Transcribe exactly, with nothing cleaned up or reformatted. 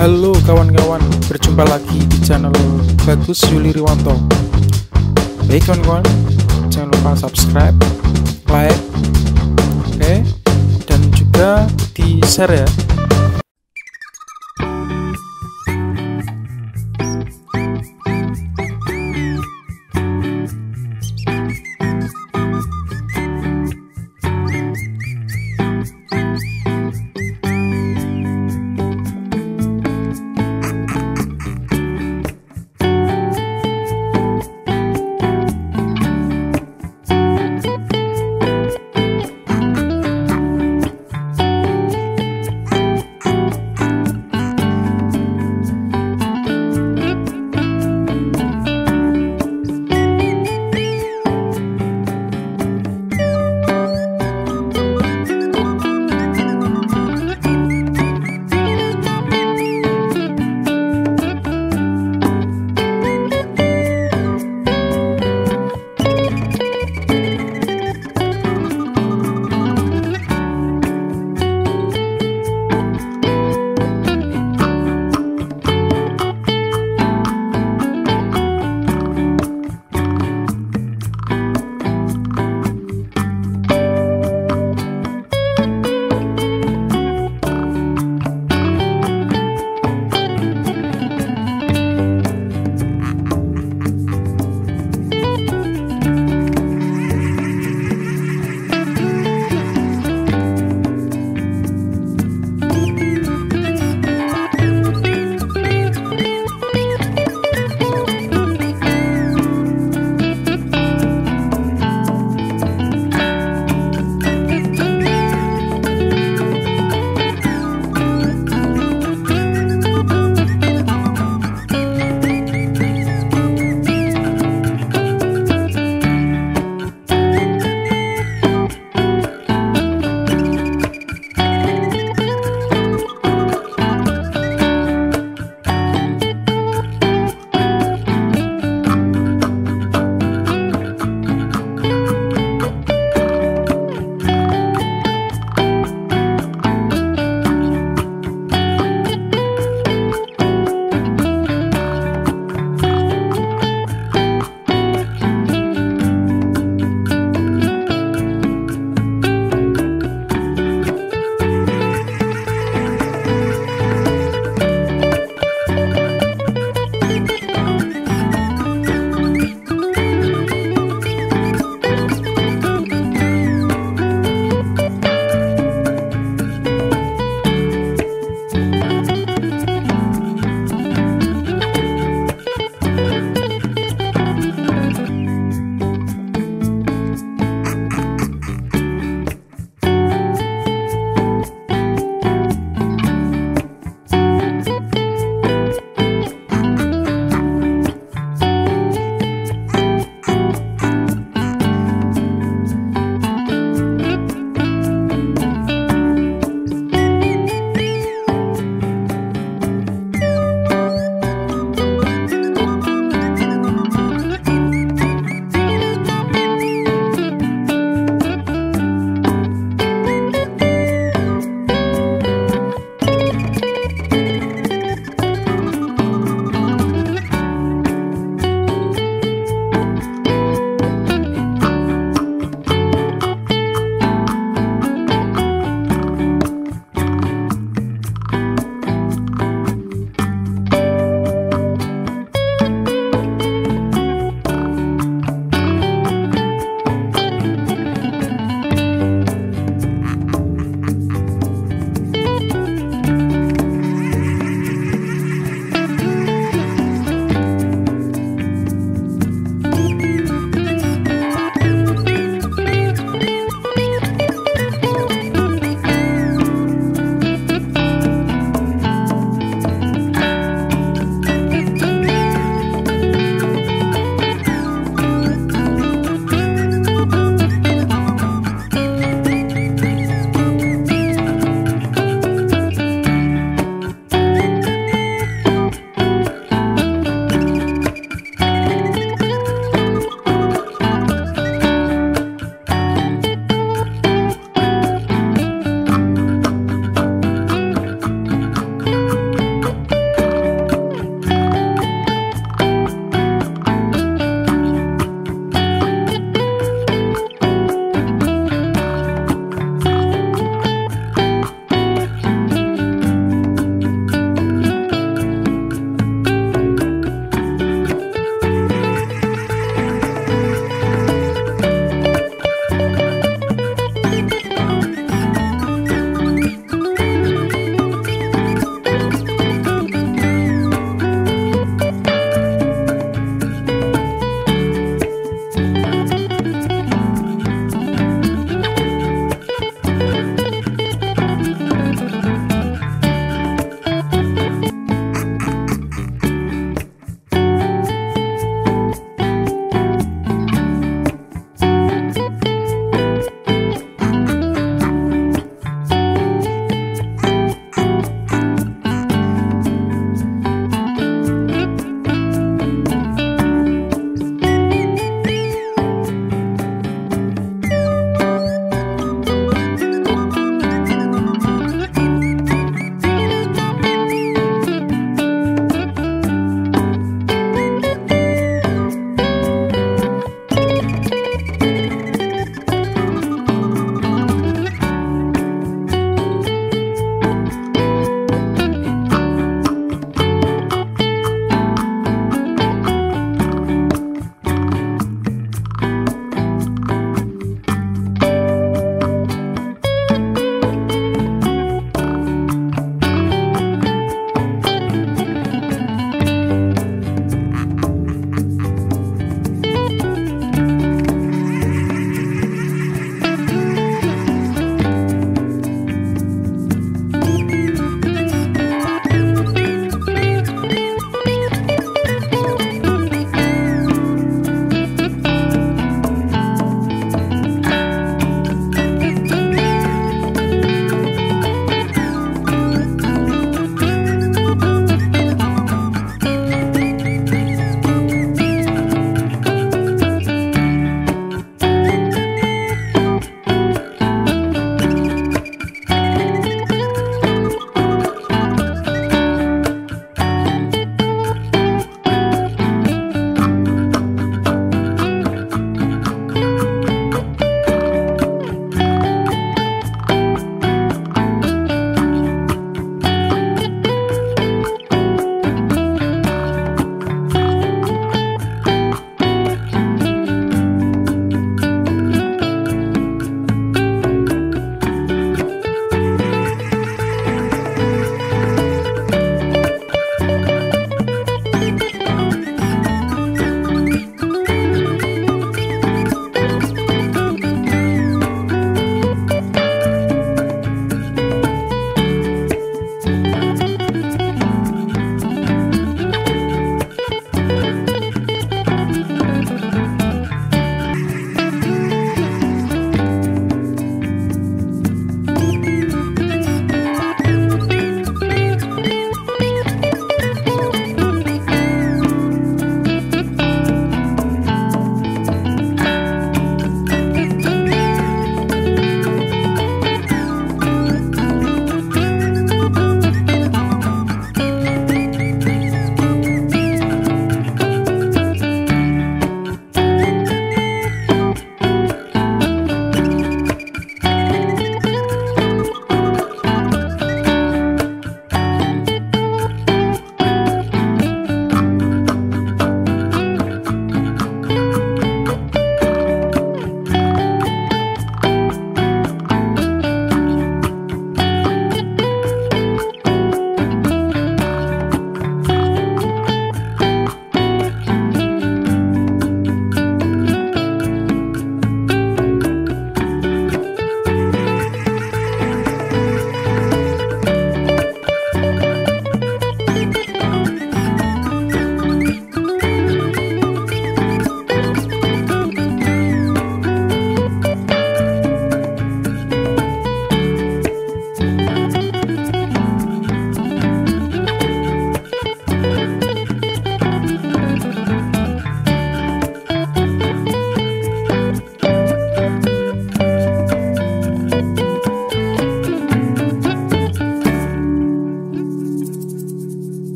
Halo kawan-kawan, berjumpa lagi di channel Bagus Yuli Riwanto. Baik kawan-kawan, jangan lupa subscribe, like, oke, dan juga di share ya.